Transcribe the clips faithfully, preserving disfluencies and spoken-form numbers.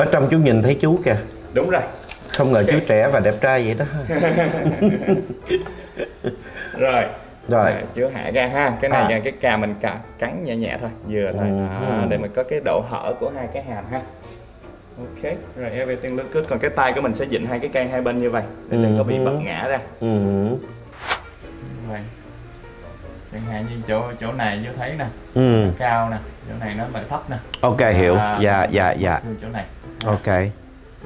Ở trong chú nhìn thấy chú kìa. Đúng rồi. Không ngờ chú trẻ và đẹp trai vậy đó. Rồi. Rồi. À, chữa hạ ra ha. Cái này à. là cái cà mình cà, cắn nhẹ nhẹ thôi. Vừa thôi. À, để mình có cái độ hở của hai cái hàm ha. Ok. Rồi everything looks good. Còn cái tay của mình sẽ dịnh hai cái cây hai bên như vậy. Để đừng có bị bật ngã ra. Rồi. Chẳng hạn như chỗ chỗ này vô thấy nè, ừ. cao nè, chỗ này nó lại thấp nè. Ok à, hiểu, dạ dạ dạ. Chỗ này. Ok.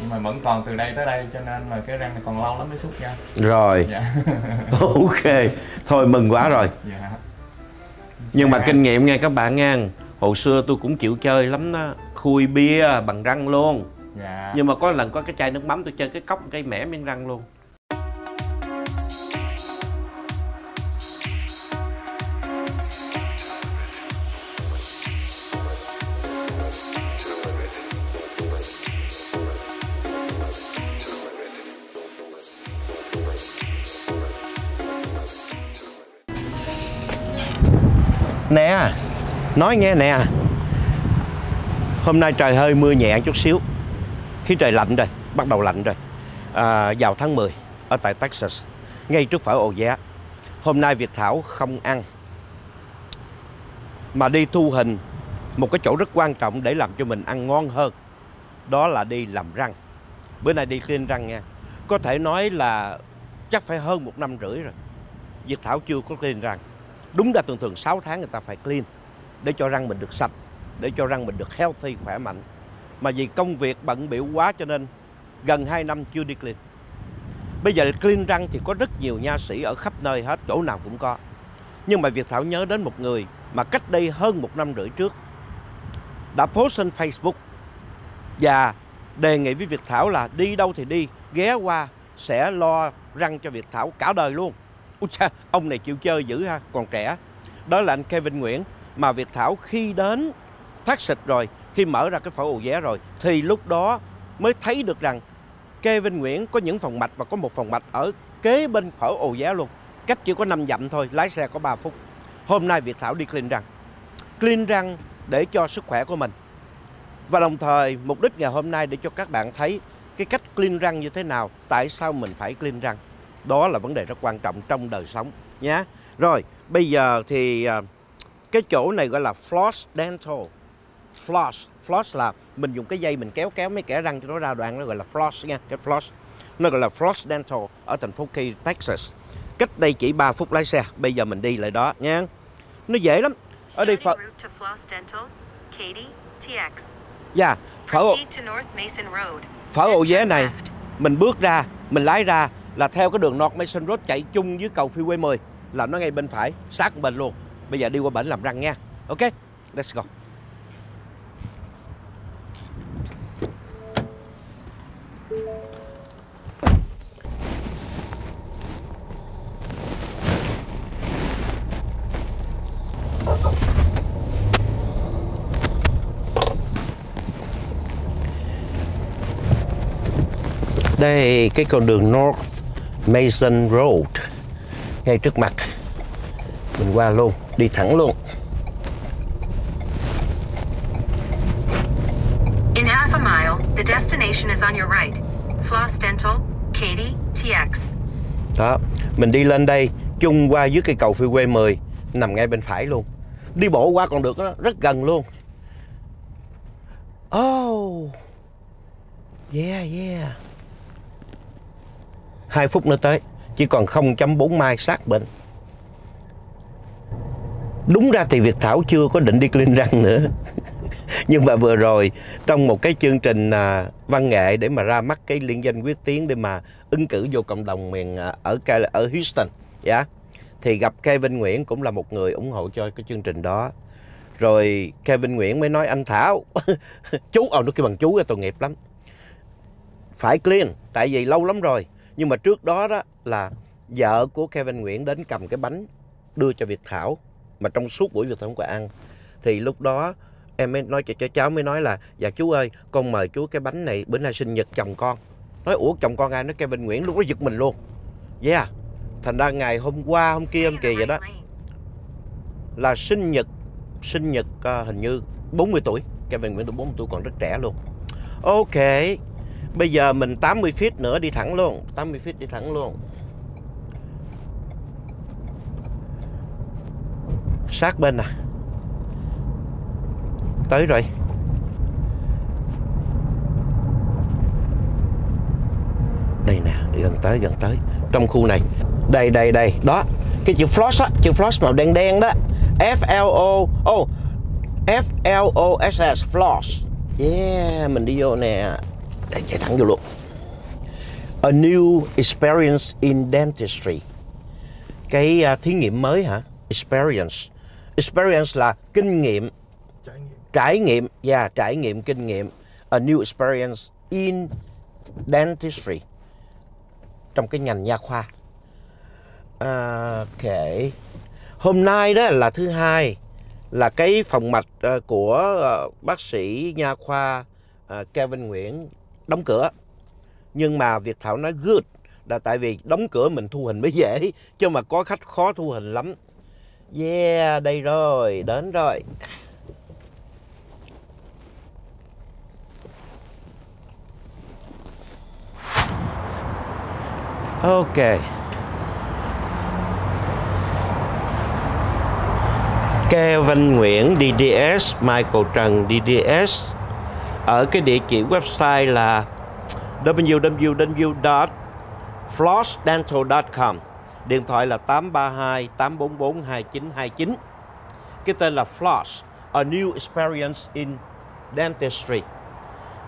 Nhưng mà vẫn còn từ đây tới đây cho nên mà cái răng này còn lâu lắm mới xúc ra. Rồi. Dạ. Ok. Thôi mừng quá rồi. Dạ. Nhưng dạ. mà kinh nghiệm nghe các bạn nha. Hồi xưa tôi cũng chịu chơi lắm đó, khui bia bằng răng luôn. Dạ. Nhưng mà có lần có cái chai nước mắm tôi chơi cái cốc cái mẻ miếng răng luôn. Nè, nói nghe nè. Hôm nay trời hơi mưa nhẹ chút xíu. Khi trời lạnh rồi, bắt đầu lạnh rồi à, vào tháng mười ở tại Texas, ngay trước phở Âu Giá. Hôm nay Việt Thảo không ăn mà đi thu hình một cái chỗ rất quan trọng để làm cho mình ăn ngon hơn. Đó là đi làm răng. Bữa nay đi clean răng nha. Có thể nói là chắc phải hơn một năm rưỡi rồi Việt Thảo chưa có clean răng. Đúng ra thường thường sáu tháng người ta phải clean để cho răng mình được sạch, để cho răng mình được healthy, khỏe mạnh. Mà vì công việc bận bịu quá cho nên gần hai năm chưa đi clean. Bây giờ clean răng thì có rất nhiều nha sĩ ở khắp nơi hết, chỗ nào cũng có. Nhưng mà Việt Thảo nhớ đến một người mà cách đây hơn một năm rưỡi trước đã post trên Facebook và đề nghị với Việt Thảo là đi đâu thì đi, ghé qua sẽ lo răng cho Việt Thảo cả đời luôn. Ui cha, ông này chịu chơi dữ ha, còn trẻ. Đó là anh Kevin Nguyễn. Mà Việt Thảo khi đến Texas rồi, khi mở ra cái phở Âu Giá rồi, thì lúc đó mới thấy được rằng Kevin Nguyễn có những phòng mạch và có một phòng mạch ở kế bên phở Âu Giá luôn. Cách chỉ có năm dặm thôi, lái xe có ba phút. Hôm nay Việt Thảo đi clean răng. Clean răng để cho sức khỏe của mình. Và đồng thời mục đích ngày hôm nay để cho các bạn thấy cái cách clean răng như thế nào, tại sao mình phải clean răng. Đó là vấn đề rất quan trọng trong đời sống nhé. Rồi, bây giờ thì cái chỗ này gọi là Floss Dental. Floss, floss là mình dùng cái dây mình kéo kéo mấy kẻ răng cho nó ra đoạn, nó gọi là floss nha, cái floss. Nó gọi là Floss Dental ở thành phố Katy, Texas. Cách đây chỉ ba phút lái xe, bây giờ mình đi lại đó nha. Nó dễ lắm. Ở đây phở yeah, phở phở Âu Giá này, mình bước ra, mình lái ra là theo cái đường North Mason Road chạy chung với cầu freeway mười, là nó ngay bên phải, sát bên luôn. Bây giờ đi qua bển làm răng nha. Ok, let's go. Đây, cái con đường North Mason Road ngay trước mặt mình, qua luôn, đi thẳng luôn. In half a mile, the destination is on your right. Floss Dental, Katy, tê ích. Đó, mình đi lên đây chung qua dưới cây cầu freeway mười nằm ngay bên phải luôn. Đi bộ qua còn được đó, rất gần luôn. Oh. Yeah, yeah. hai phút nữa tới, chỉ còn không phẩy bốn mai sát bệnh. Đúng ra thì Việt Thảo chưa có định đi clean răng nữa. Nhưng mà vừa rồi trong một cái chương trình à, văn nghệ để mà ra mắt cái liên danh quyết tiến để mà ứng cử vô cộng đồng miền à, ở Cali, ở Houston, dạ. Yeah. Thì gặp Kevin Nguyễn cũng là một người ủng hộ cho cái chương trình đó. Rồi Kevin Nguyễn mới nói anh Thảo, chú ở nó kêu bằng chú tội nghiệp lắm. Phải clean tại vì lâu lắm rồi. Nhưng mà trước đó đó là vợ của Kevin Nguyễn đến cầm cái bánh đưa cho Việt Thảo, mà trong suốt buổi Việt Thảo không có ăn. Thì lúc đó em mới nói cho, cho cháu mới nói là dạ chú ơi, con mời chú cái bánh này, bữa nay sinh nhật chồng con. Nói ủa chồng con ai? Nói Kevin Nguyễn. Lúc đó giật mình luôn. Yeah. Thành ra ngày hôm qua, hôm kia, hôm kia vậy đó là sinh nhật, sinh nhật uh, hình như bốn mươi tuổi. Kevin Nguyễn tuổi bốn mươi tuổi, còn rất trẻ luôn. Ok, bây giờ mình tám mươi feet nữa đi thẳng luôn, tám mươi feet đi thẳng luôn. Sát bên nè. Tới rồi. Đây nè, gần tới, gần tới. Trong khu này. Đây, đây, đây. Đó. Cái chữ Floss á, chữ Floss màu đen đen đó. F L O, oh, F L O S S, Floss. Yeah, mình đi vô nè. Để chạy thẳng vô luôn. A new experience in dentistry. Cái uh, thí nghiệm mới hả? Experience. Experience là kinh nghiệm. Trải nghiệm. Trải nghiệm, yeah, trải nghiệm, kinh nghiệm. A new experience in dentistry. Trong cái ngành nha khoa. Ok. Hôm nay đó là thứ hai. Là cái phòng mạch của bác sĩ nha khoa Kevin Nguyễn đóng cửa. Nhưng mà Việt Thảo nói good là tại vì đóng cửa mình thu hình mới dễ, chứ mà có khách khó thu hình lắm. Yeah, đây rồi, đến rồi. Ok. Kevin Nguyễn D D S, Michael Trần D D S. Ở cái địa chỉ website là w w w dot floss dental dot com. Điện thoại là tám ba hai tám bốn bốn hai chín hai chín. Cái tên là Floss, A New Experience in Dentistry.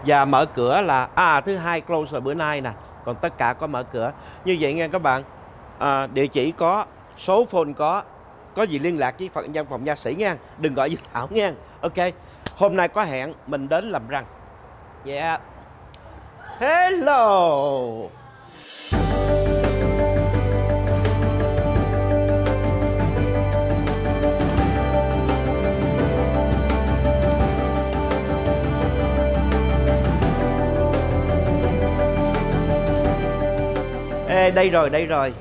Và mở cửa là à thứ hai close là bữa nay nè. Còn tất cả có mở cửa. Như vậy nghe các bạn, à, địa chỉ có, số phone có. Có gì liên lạc với phần văn phòng nha sĩ nha. Đừng gọi Việt Thảo nha. Ok. Hôm nay có hẹn mình đến làm răng. Yeah. Hello. Ê, đây rồi, đây rồi.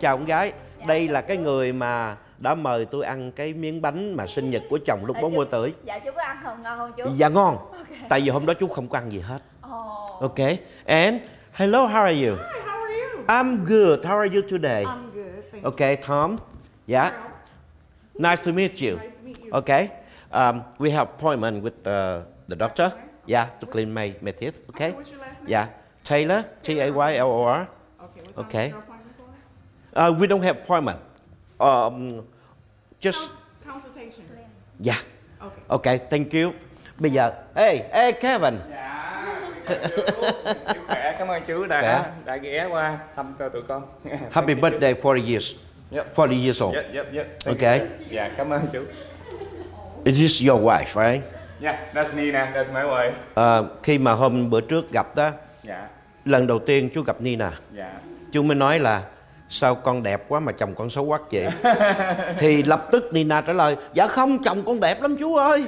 Chào con gái. Đây là cái người mà đã mời tôi ăn cái miếng bánh mà sinh nhật của chồng lúc bốn mươi tuổi. Dạ chú có ăn không? Ngon không chú? Dạ ngon. Okay. Tại vì hôm đó chú không có ăn gì hết. Oh. Okay. And hello, how are you? Hi, how are you? I'm good. How are you today? I'm good. Thank okay, Tom. Yeah. Hello. Nice to meet you. Nice to meet you. Okay. Um, we have appointment with the, the doctor. Okay. Yeah, to clean my, my teeth. Okay. What's your last name? Yeah. Taylor. T A Y L O R. Okay. What's okay. Your appointment for? Uh, we don't have appointment. Um, just consultation. Yeah. Okay. Okay. Thank you. Bây giờ, hey, hey Kevin. Dạ. Chú khỏe, cảm ơn chú đã đã, đã ghé qua thăm cho tụi con. Happy birthday, forty years. Yep. forty years old. Yep, yep, yep. Thank okay. Dạ, yeah, cảm ơn chú. Is this your wife, right? Yeah, that's Nina. That's my wife. Uh, khi mà hôm bữa trước gặp đó. Yeah. Lần đầu tiên chú gặp Nina. Yeah. Chú mới nói là sao con đẹp quá mà chồng con xấu quá chị. Thì lập tức Nina trả lời dạ không, chồng con đẹp lắm chú ơi.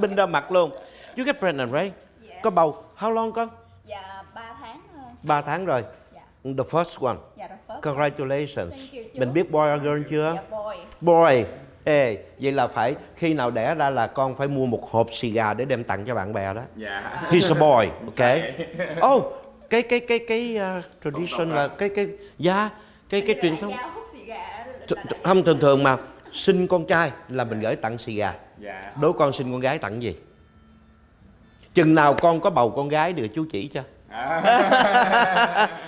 Bình ra mặt luôn. You get pregnant right? Yeah. Có bầu how long con? Dạ ba tháng hơn. ba tháng rồi. Yeah. The first one. Yeah, the first. Congratulations. You, mình biết boy or girl chưa? Yeah, boy. Boy. Ê, vậy là phải khi nào đẻ ra là con phải mua một hộp xì gà để đem tặng cho bạn bè đó. Yeah. He's a boy. Okay. Oh, cái cái cái cái uh, tradition là cái cái yeah, cái cái truyền thống không thường thường mà sinh con trai là mình gửi tặng xì gà. Yeah. Đối con sinh con gái tặng gì? Chừng nào con có bầu con gái được chú chỉ cho. À.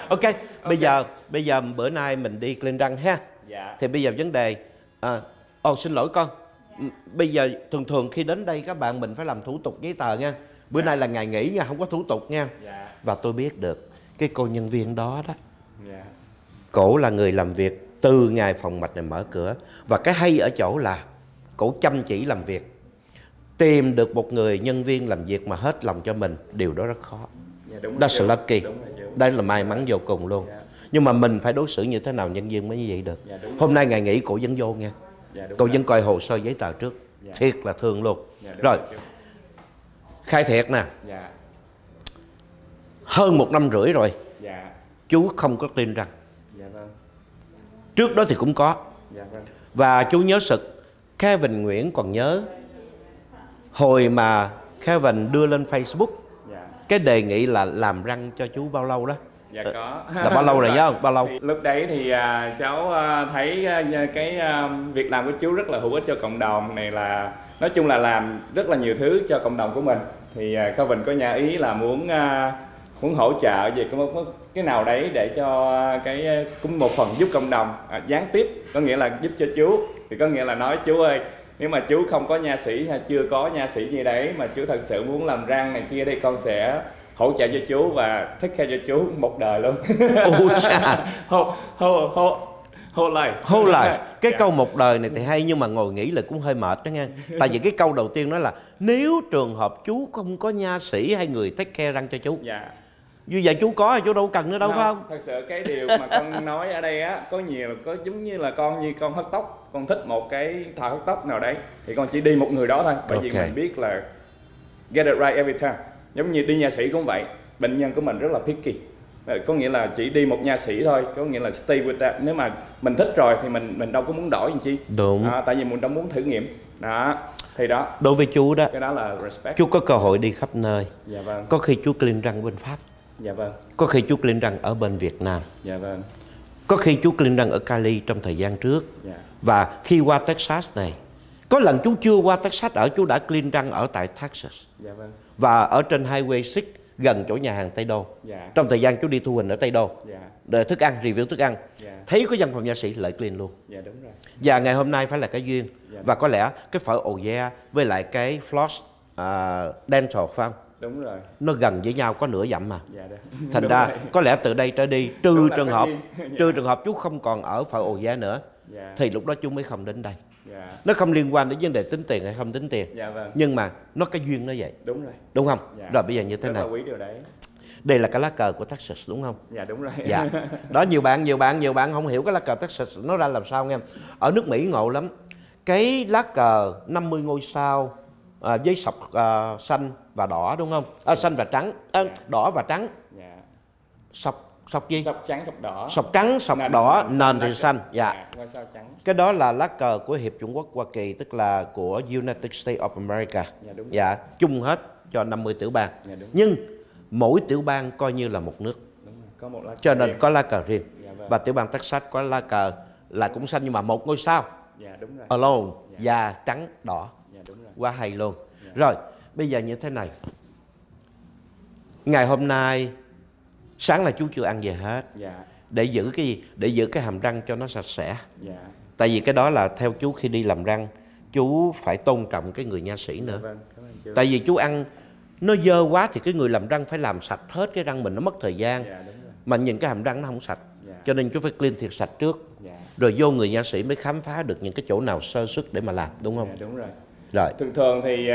Okay. Ok, bây giờ bây giờ bữa nay mình đi clean răng ha. Yeah. Thì bây giờ vấn đề uh, oh xin lỗi con. Yeah. Bây giờ thường thường khi đến đây các bạn mình phải làm thủ tục giấy tờ nha. Bữa yeah. nay là ngày nghỉ nha, không có thủ tục nha. Yeah. Và tôi biết được cái cô nhân viên đó đó. Yeah. Cổ là người làm việc từ ngày phòng mạch này mở cửa. Và cái hay ở chỗ là cổ chăm chỉ làm việc. Tìm được một người nhân viên làm việc mà hết lòng cho mình, điều đó rất khó. Yeah, đó sự lucky. Đây là may mắn vô cùng luôn. Yeah. Nhưng mà mình phải đối xử như thế nào nhân viên mới như vậy được. Yeah, hôm nay ngày nghỉ cổ vẫn vô nha. Yeah, cổ vẫn coi hồ sơ giấy tờ trước. Yeah. Thiệt là thương luôn. Yeah, rồi. Rồi. Khai thiệt nè. Dạ. Hơn một năm rưỡi rồi. Dạ. Chú không có tin rằng. Dạ vâng. Trước đó thì cũng có. Dạ vâng. Và chú nhớ sực Kevin Nguyễn còn nhớ hồi mà Kevin đưa lên Facebook. Dạ. cái đề nghị là làm răng cho chú bao lâu đó? Dạ có. Là bao lâu rồi nhớ không? Bao lâu? Lúc đấy thì uh, cháu uh, thấy uh, cái uh, việc làm của chú rất là hữu ích cho cộng đồng này, là nói chung là làm rất là nhiều thứ cho cộng đồng của mình. Thì uh, Kevin có nhà ý là muốn uh, muốn hỗ trợ về cái, cái nào đấy để cho cái cũng một phần giúp cộng đồng à, gián tiếp, có nghĩa là giúp cho chú. Thì có nghĩa là nói chú ơi, nếu mà chú không có nha sĩ hay chưa có nha sĩ gì đấy mà chú thật sự muốn làm răng này kia đây, con sẽ hỗ trợ cho chú và thích theo cho chú một đời luôn. Hô hô hô whole life. Whole life. Cái yeah. câu một đời này thì hay nhưng mà ngồi nghĩ là cũng hơi mệt đó nha. Tại vì cái câu đầu tiên nói là nếu trường hợp chú không có nha sĩ hay người take care răng cho chú. Dạ. Yeah. Như vậy chú có thì chú đâu cần nữa đâu, no, phải không? Thật sự cái điều mà con nói ở đây á, có nhiều có giống như là con như con hớt tóc, con thích một cái thợ hớt tóc nào đấy thì con chỉ đi một người đó thôi. Bởi okay. vì mình biết là get it right every time. Giống như đi nha sĩ cũng vậy, bệnh nhân của mình rất là picky. Có nghĩa là chỉ đi một nha sĩ thôi, có nghĩa là stay with that. Nếu mà mình thích rồi thì mình mình đâu có muốn đổi gì chi. Đúng. À, tại vì mình đâu muốn thử nghiệm. Đó. Thì đó. Đối với chú đó. Cái đó là respect. Chú có cơ hội đi khắp nơi. Dạ vâng. Có khi chú clean răng bên Pháp. Dạ vâng. Có khi chú clean răng ở bên Việt Nam. Dạ vâng. Có khi chú clean răng ở Cali trong thời gian trước. Dạ. Và khi qua Texas này, có lần chú chưa qua Texas ở, chú đã clean răng ở tại Texas. Dạ vâng. Và ở trên Highway sáu gần chỗ nhà hàng Tây Đô. Yeah. Trong thời gian chú đi thu hình ở Tây Đô, yeah. để thức ăn, review thức ăn, yeah. thấy có văn phòng nha sĩ lại clean luôn. Yeah, đúng rồi. Và ngày hôm nay phải là cái duyên. Yeah. Và có lẽ cái phở Ogea với lại cái Floss uh, Dental phải không? Đúng rồi. Nó gần với nhau có nửa dặm mà. Yeah, Thành đúng ra rồi. Có lẽ từ đây trở đi trừ đúng trường hợp yeah. trừ trường hợp chú không còn ở phở Ogea nữa. Yeah. Thì lúc đó chú mới không đến đây. Yeah. Nó không liên quan đến vấn đề tính tiền hay không tính tiền. Yeah, vâng. Nhưng mà nó cái duyên nó vậy. Đúng rồi. Đúng không? Yeah. Rồi bây giờ như thế này. Quý điều đấy. Đây là cái lá cờ của Texas đúng không? Dạ yeah, đúng rồi. Dạ. Đó nhiều bạn nhiều bạn nhiều bạn không hiểu cái lá cờ Texas nó ra làm sao nghe. Ở nước Mỹ ngộ lắm. Cái lá cờ năm mươi ngôi sao à, với sọc à, xanh và đỏ đúng không? À, xanh và trắng, à, yeah. đỏ và trắng. Dạ. Yeah. Sọc sọc gì? Sọc trắng, sọc đỏ. Sọc trắng, sọc nền, đỏ, nền, nền thì xanh. Dạ. Sao trắng. Cái đó là lá cờ của Hiệp Chủng Quốc Hoa Kỳ, tức là của United States of America. Dạ, đúng dạ. Chung hết cho năm mươi tiểu bang. Dạ, đúng. Nhưng mỗi tiểu bang coi như là một nước. Đúng rồi. Có một lá cờ cho nên riêng. Có lá cờ riêng. Dạ, vâng. Và tiểu bang Texas có lá cờ là cũng xanh nhưng mà một ngôi sao. Dạ, đúng rồi. Alone. Dạ. Và trắng, đỏ. Dạ, đúng rồi. Quá hay luôn. Dạ. Rồi bây giờ như thế này. Ngày hôm nay sáng là chú chưa ăn về hết. Dạ. Để giữ cái gì? Để giữ cái hàm răng cho nó sạch sẽ. Dạ. Tại vì cái đó là theo chú khi đi làm răng, chú phải tôn trọng cái người nha sĩ nữa. Vâng, cảm ơn chú. Tại vì chú ăn nó dơ quá thì cái người làm răng phải làm sạch hết cái răng mình, nó mất thời gian. Dạ, đúng rồi. Mà nhìn cái hàm răng nó không sạch. Dạ. Cho nên chú phải clean thiệt sạch trước. Dạ. Rồi vô người nha sĩ mới khám phá được những cái chỗ nào sơ suất để mà làm, đúng không? Dạ, đúng rồi. Rồi. Thường thường thì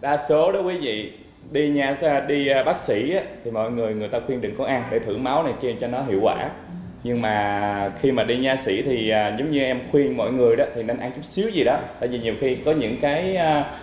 đa số đó quý vị đi nha đi bác sĩ á, thì mọi người người ta khuyên đừng có ăn để thử máu này kia cho nó hiệu quả, nhưng mà khi mà đi nha sĩ thì giống như em khuyên mọi người đó thì nên ăn chút xíu gì đó, tại vì nhiều khi có những cái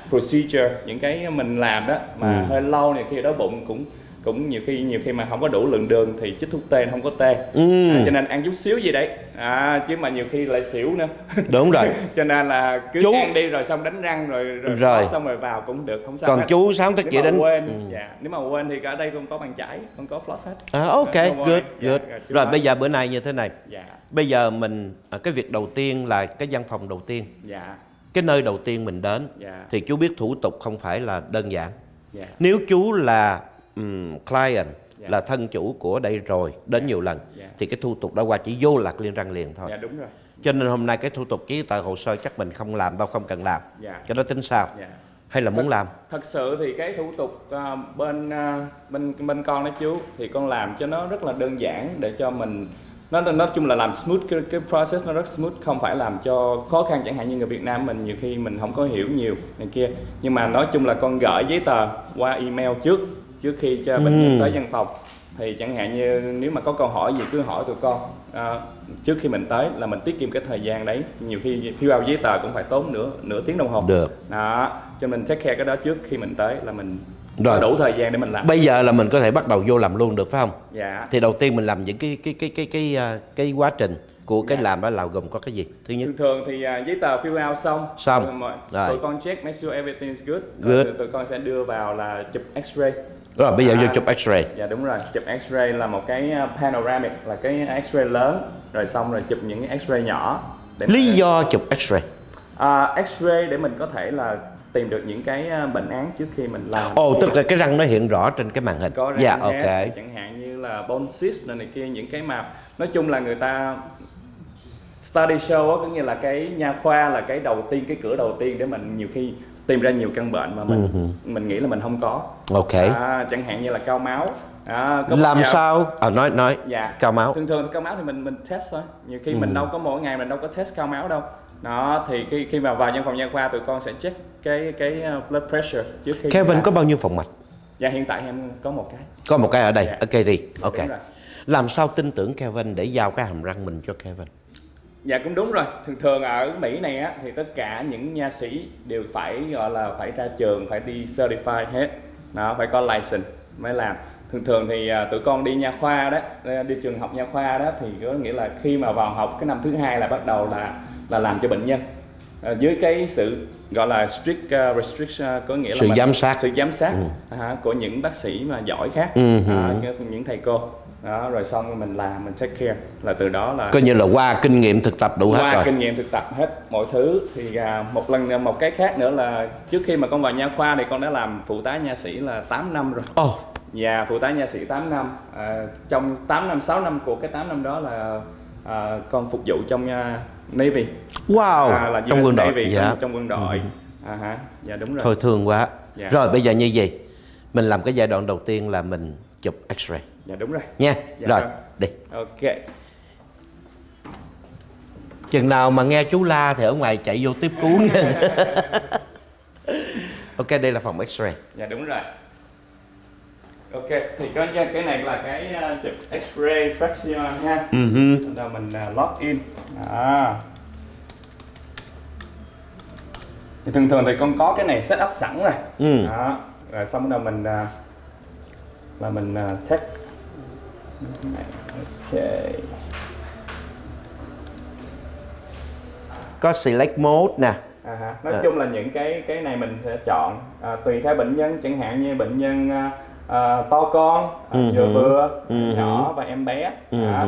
procedure, những cái mình làm đó mà ừ. hơi lâu này kia đói bụng cũng cũng nhiều khi nhiều khi mà không có đủ lượng đường thì chích thuốc tê không có tê, ừ. à, cho nên ăn chút xíu gì đấy à, chứ mà nhiều khi lại xỉu nữa. Đúng rồi. Cho nên là cứ chú... ăn đi rồi xong đánh răng rồi rồi, rồi. xong rồi vào cũng được, không sao. Còn hết. Chú sáng thức dậy đánh quên, ừ. dạ, nếu mà quên thì ở đây cũng có bàn chải, cũng có floss hết. À, ok, good, good. Dạ, rồi, rồi bây giờ bữa nay như thế này. Dạ. Bây giờ mình cái việc đầu tiên là cái văn phòng đầu tiên. Dạ. Cái nơi đầu tiên mình đến. Dạ. Thì chú biết thủ tục không phải là đơn giản. Dạ. Nếu chú là Um, client yeah. là thân chủ của đây rồi đến yeah. nhiều lần yeah. thì cái thủ tục đã qua chỉ vô là clean răng liền thôi. Yeah, đúng rồi. Cho nên hôm nay cái thủ tục giấy tờ hồ sơ chắc mình không làm đâu, không cần làm. Yeah. Cái đó tính sao? Yeah. Hay là muốn thật, làm? Thật sự thì cái thủ tục uh, bên uh, bên bên con đó chú thì con làm cho nó rất là đơn giản để cho mình nó nói chung là làm smooth cái, cái process nó rất smooth, không phải làm cho khó khăn chẳng hạn như người Việt Nam mình nhiều khi mình không có hiểu nhiều này kia, nhưng mà nói chung là con gửi giấy tờ qua email trước. Trước khi cho bệnh nhân tới văn phòng thì chẳng hạn như nếu mà có câu hỏi gì cứ hỏi tụi con à, trước khi mình tới là mình tiết kiệm cái thời gian đấy, nhiều khi phiêu ao giấy tờ cũng phải tốn nửa nửa tiếng đồng hồ được đó, cho mình check khe cái đó trước khi mình tới là mình rồi đủ thời gian để mình làm. Bây giờ là mình có thể bắt đầu vô làm luôn được phải không? Dạ. Thì đầu tiên mình làm những cái cái cái cái cái cái, cái quá trình của cái yeah. làm đó là gồm có cái gì? Thứ nhất, thường thường thì uh, giấy tờ fill out xong xong rồi, rồi. rồi. Tụi con check make sure everything's good, good. Tụi, tụi con sẽ đưa vào là chụp x-ray. Rồi bây giờ vô chụp x-ray. Dạ đúng rồi, chụp x-ray là một cái panoramic, là cái x-ray lớn, rồi xong rồi chụp những cái x-ray nhỏ. Lý mà... do chụp x-ray? À, x-ray để mình có thể là tìm được những cái bệnh án trước khi mình làm. Ồ, oh, tức là cái răng nó hiện rõ trên cái màn hình. Có răng yeah, hết, okay. chẳng hạn như là bone cyst này, này kia, những cái mà nói chung là người ta study show đó, có nghĩa là cái nha khoa là cái đầu tiên, cái cửa đầu tiên để mình nhiều khi tìm ra nhiều căn bệnh mà mình uh -huh. mình nghĩ là mình không có. Ok. À, chẳng hạn như là cao máu. À, làm giờ... sao? À, nói nói. Dạ. Cao máu. Thường thường cao máu thì mình mình test thôi. Nhiều khi uh -huh. mình đâu có mỗi ngày mình đâu có test cao máu đâu. Đó thì khi khi mà vào nhân phòng nha khoa tụi con sẽ check cái cái blood pressure trước khi. Kevin có bao nhiêu phòng mạch? Dạ hiện tại em có một cái. Có một cái ở đây. Dạ. Ở Katy. Ok. Dạ, làm sao tin tưởng Kevin để giao cái hàm răng mình cho Kevin? Dạ cũng đúng rồi, thường thường ở Mỹ này á, thì tất cả những nha sĩ đều phải gọi là phải ra trường, phải đi certified hết. Đó, phải có license mới làm. Thường thường thì uh, tụi con đi nha khoa đó, đi trường học nha khoa đó thì có nghĩa là khi mà vào học cái năm thứ hai là bắt đầu là là làm cho bệnh nhân. Uh, dưới cái sự gọi là strict uh, restriction, uh, có nghĩa sự là mình, giám sát. sự giám sát ừ. uh, của những bác sĩ mà giỏi khác, ừ. uh, những thầy cô. Đó, rồi xong rồi mình làm, mình take care. Là từ đó là... Coi như là qua kinh nghiệm thực tập đủ hết rồi. Qua kinh nghiệm thực tập hết mọi thứ. Thì à, một lần, một cái khác nữa là trước khi mà con vào nha khoa thì con đã làm phụ tá nha sĩ là tám năm rồi. Ồ. Oh. Dạ, phụ tá nha sĩ tám năm. À, trong tám năm, sáu năm của cái tám năm đó là à, con phục vụ trong uh, Navy. Wow, à, là trong quân đội. Dạ. Trong quân đội. Ừ. À, hả? Dạ, đúng rồi. Thôi thương quá. Dạ. Rồi, bây giờ như vậy, mình làm cái giai đoạn đầu tiên là mình chụp x-ray. Dạ đúng rồi nha. Dạ, rồi, rồi đi. Ok. Chừng nào mà nghe chú la thì ở ngoài chạy vô tiếp cứu nha. Ok, đây là phòng x-ray. Dạ đúng rồi. Ok, thì có cái này là cái uh, chụp x-ray fraction ha. Ừ. Uh -huh. Rồi mình uh, log in. À. Thì thường thường thì con có cái này set up sẵn rồi. Ừ. Đó. Rồi xong rồi mình uh, là mình uh, check. Okay. Có select mode nè. À, nói à. chung là những cái cái này mình sẽ chọn à, tùy theo bệnh nhân, chẳng hạn như bệnh nhân à, à, to con, à, uh-huh. vừa vừa, uh-huh. nhỏ và em bé. Uh-huh. à,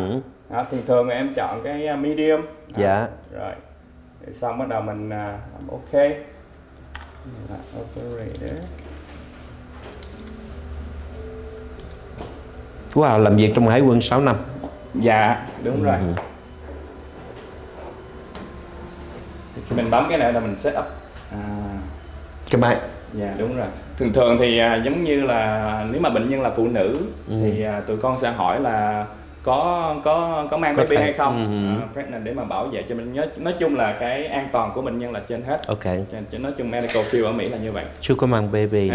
à, thường thường em chọn cái medium. À, dạ. Rồi. Để xong bắt đầu mình à, ok. Operator. Wow, làm việc trong hải quân sáu năm. Dạ, đúng rồi. Ừ. Khi mình bấm cái này là mình set up à. Cái máy. Dạ, đúng rồi. Thường thường thì à, giống như là nếu mà bệnh nhân là phụ nữ ừ. thì à, tụi con sẽ hỏi là có có có mang baby hay không, ừ. à, pregnant, để mà bảo vệ cho mình nhớ. Nói chung là cái an toàn của bệnh nhân là trên hết. Ok. Cho, nói chung medical field ở Mỹ là như vậy. Chưa có mang baby.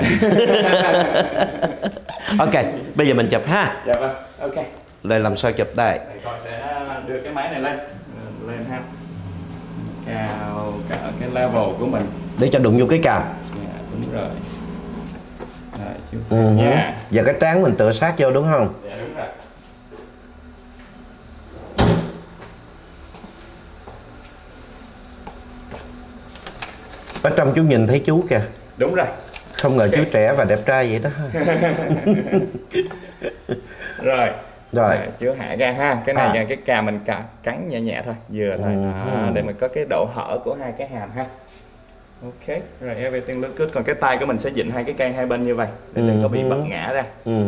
Ok, bây giờ mình chụp ha. Dạ vâng, ok. Rồi làm sao chụp đây? Đây con sẽ đưa cái máy này lên. Lên ha. Cào cả cái level của mình. Để cho đụng vô cái cào. Dạ, đúng rồi. Rồi, chú. Ừ. Dạ. Giờ cái trán mình tựa sát vô đúng không? Dạ, đúng rồi. Ở trong chú nhìn thấy chú kìa. Đúng rồi. Không ngờ okay. chú trẻ và đẹp trai vậy đó. Rồi. Rồi. À, chữa hạ ra ha. Cái này à. là cái cà mình cà, cắn nhẹ nhẹ thôi. Vừa thôi. À, ừ. Để mình có cái độ hở của hai cái hàm ha. Ok. Rồi everything look good. Còn cái tay của mình sẽ dịnh hai cái cây hai bên như vậy. Để ừ. đừng có bị bật ngã ra. Ừ.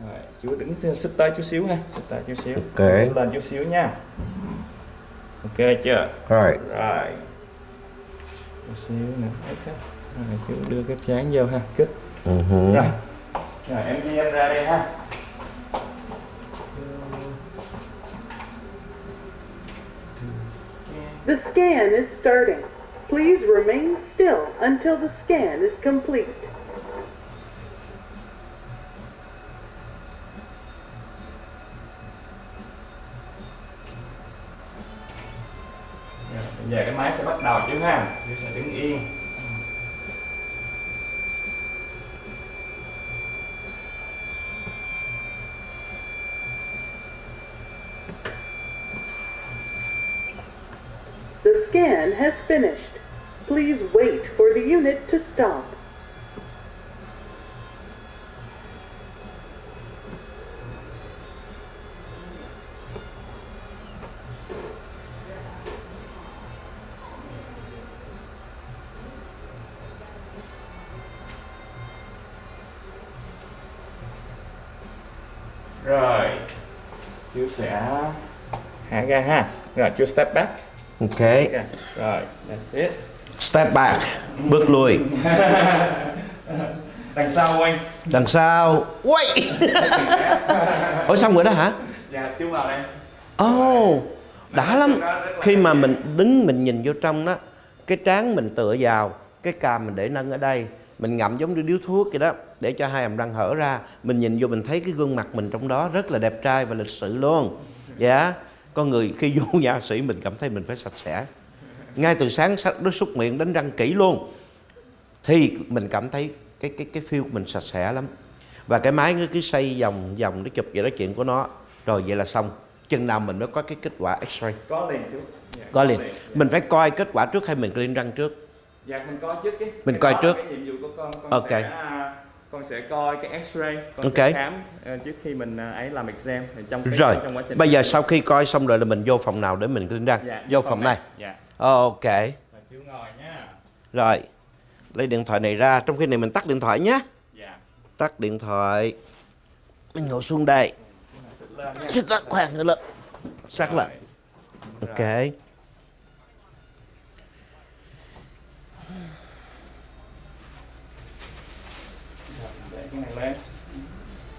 Rồi. Chú đứng xích tới chút xíu ha. Xích tới chút xíu. Ok. Xích lên chút xíu nha. Ok chưa? Rồi. Rồi. Chút xíu nè. Ok. Rồi, chú đưa cái trán vô ha, kích. Uh -huh. Rồi. Rồi em đi em ra đây ha. The scan is starting. Please remain still until the scan is complete. Rồi, bây giờ cái máy sẽ bắt đầu chứ ha. Chú sẽ đứng yên. has finished. Please wait for the unit to stop. Rồi, chú sẽ hạ ga ha. Rồi, chú step back. Ok. Okay. Rồi, that's it. Step back, bước lùi. Đằng sau anh. Đằng sau. Wait. Ủa xong rồi đó hả? Dạ, chú vào đây. Oh, đã lắm. Khi mà mình đứng mình nhìn vô trong đó, cái trán mình tựa vào, cái cằm mình để nâng ở đây, mình ngậm giống như điếu thuốc vậy đó, để cho hai hàm răng hở ra, mình nhìn vô mình thấy cái gương mặt mình trong đó rất là đẹp trai và lịch sự luôn. Dạ, yeah. Con người khi vô nhà sĩ mình cảm thấy mình phải sạch sẽ. Ngay từ sáng nó xúc miệng đánh răng kỹ luôn thì mình cảm thấy cái cái cái feel mình sạch sẽ lắm. Và cái máy nó cứ xây vòng vòng để chụp vậy đó, chuyện của nó. Rồi vậy là xong. Chừng nào mình mới có cái kết quả X-ray? Có liền chứ. Yeah, có liền. Yeah. Mình phải coi kết quả trước hay mình clean răng trước? Dạ yeah, mình coi trước chứ. Mình coi trước. Cái nhiệm vụ của con, con okay. sẽ con sẽ coi cái X-ray, con okay. sẽ khám trước khi mình ấy làm exam trong cái, rồi. Trong quá trình. Bây giờ sau khi coi xong rồi là mình vô phòng nào để mình clean răng? Yeah, vô phòng, phòng này. Dạ. Yeah. Ok. Rồi, chú ngồi nha. Rồi, lấy điện thoại này ra. Trong khi này mình tắt điện thoại nhé. Dạ. Tắt điện thoại. Mình ngồi xuống đây. Xích lên, khoan nữa lên. Sát lại. Ok.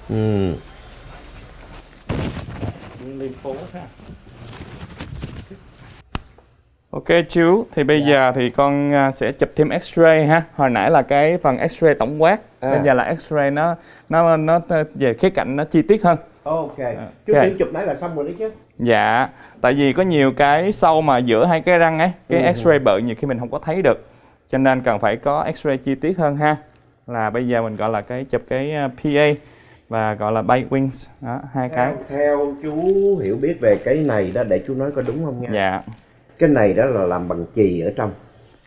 Ừ. Lên phố ha. Ok chú, thì bây yeah. giờ thì con sẽ chụp thêm X-ray ha. Hồi nãy là cái phần X-ray tổng quát, à. Bây giờ là X-ray nó nó nó về khía cạnh nó chi tiết hơn. Ok. Chú okay. chụp nãy là xong rồi đấy chứ. Dạ, tại vì có nhiều cái sâu mà giữa hai cái răng ấy, cái ừ. X-ray bự nhiều khi mình không có thấy được, cho nên cần phải có X-ray chi tiết hơn ha. Là bây giờ mình gọi là cái chụp cái pê a và gọi là bay wings đó, hai theo, cái. Theo chú hiểu biết về cái này đó, để chú nói có đúng không nha. Dạ. Cái này đó là làm bằng chì ở trong.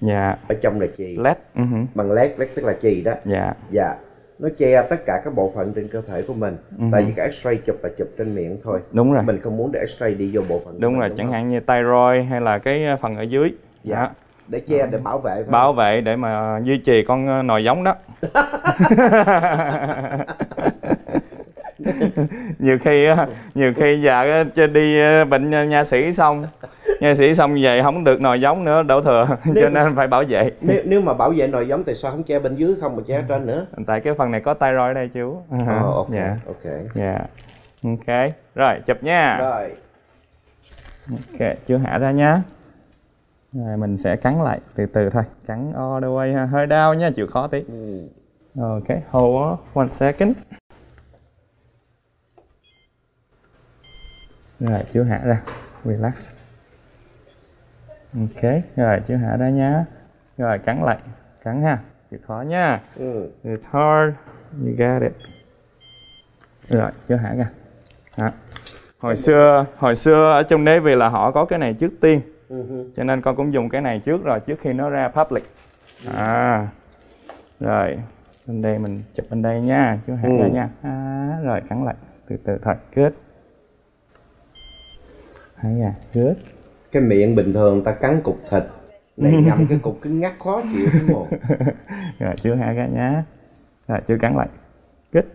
Dạ. Yeah. Ở trong là chì. led. Uh -huh. Bằng led, led tức là chì đó. Dạ. Yeah. Dạ. Nó che tất cả các bộ phận trên cơ thể của mình. Uh -huh. Tại vì cái X-ray chụp là chụp trên miệng thôi. Đúng rồi. Mình không muốn để X-ray đi vô bộ phận. Đúng rồi, đúng chẳng hạn như thyroid hay là cái phần ở dưới. Dạ. Đó. Để che, để bảo vệ. Phải bảo vệ để mà duy trì con nòi giống đó. Nhiều khi nhiều khi già đi bệnh nha sĩ xong. Nha sĩ xong vậy không được nồi giống nữa đổ thừa, nếu, cho nên phải bảo vệ. Nếu, nếu mà bảo vệ nồi giống thì sao không che bên dưới không mà che trên nữa? Tại cái phần này có thyroid ở đây chú. Oh, ok. Yeah. Ok. Yeah. Ok. Rồi chụp nha. Rồi. Ok, chưa hạ ra nha. Rồi mình sẽ cắn lại từ từ thôi, cắn all the way ha. Hơi đau nha, chịu khó tí. Ok, hold on one second. Rồi chú hạ ra, relax. Ok, rồi chú hạ ra nhá. Rồi cắn lại, cắn ha, chịu khó nha. Ừ. It's hard, you got it. Rồi chú hạ ra. Hả? Hồi xưa, hồi xưa ở trong đế vì là họ có cái này trước tiên, cho nên con cũng dùng cái này trước rồi trước khi nó ra public. À, rồi bên đây mình chụp bên đây nha, chú hạ ra nha. À, rồi cắn lại, từ từ thôi, good. Hay à, good. Cái miệng bình thường ta cắn cục thịt, này ngậm cái cục cứng ngắt khó chịu đúng không? Rồi chưa hạ ra nhá. Rồi chưa cắn lại. Kích.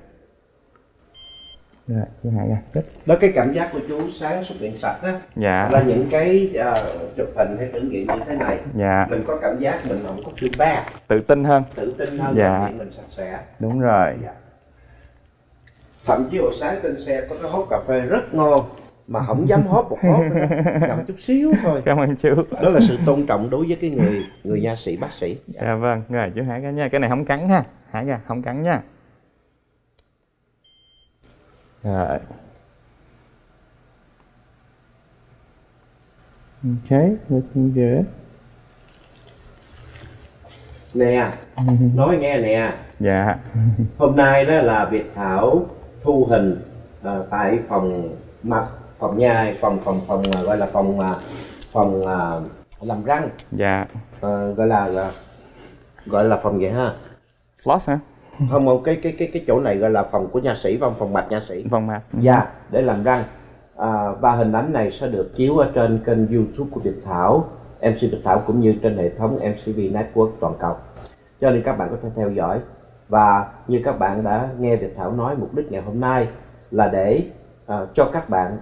Rồi chưa hạ ra. Kích. Đó cái cảm giác của chú sáng xúc miệng sạch á. Dạ. Là những cái uh, chụp hình hay thử nghiệm như thế này. Dạ. Mình có cảm giác mình không có feedback. Tự tin hơn. Tự tin hơn. Dạ. Mình sạch sẽ. Đúng rồi. Dạ. Thậm chí hồi sáng trên xe có cái hốt cà phê rất ngon. Mà không dám hóp một hóp nữa, ngậm chút xíu thôi. Cảm ơn chú. Đó là sự tôn trọng đối với cái người người nha sĩ, bác sĩ. Dạ, dạ vâng, rồi chú hãy ra nha. Cái này không cắn ha, hãy ra, không cắn nha. Rồi. Ok, looking good. Nè, nói nghe nè. Dạ. Hôm nay đó là Việt Thảo thu hình uh, tại phòng mặt. Phòng nhà, phòng phòng phòng gọi là phòng phòng làm răng. Dạ. À, gọi là gọi là phòng vậy ha. Floss hả? Không, một cái cái cái cái chỗ này gọi là phòng của nha sĩ, phòng phòng mạch nha sĩ. Phòng mạch. Dạ, để làm răng. À, và hình ảnh này sẽ được chiếu ở trên kênh YouTube của Việt Thảo, em xê Việt Thảo, cũng như trên hệ thống em xê vê Network toàn cầu. Cho nên các bạn có thể theo dõi. Và như các bạn đã nghe Việt Thảo nói, mục đích ngày hôm nay là để uh, cho các bạn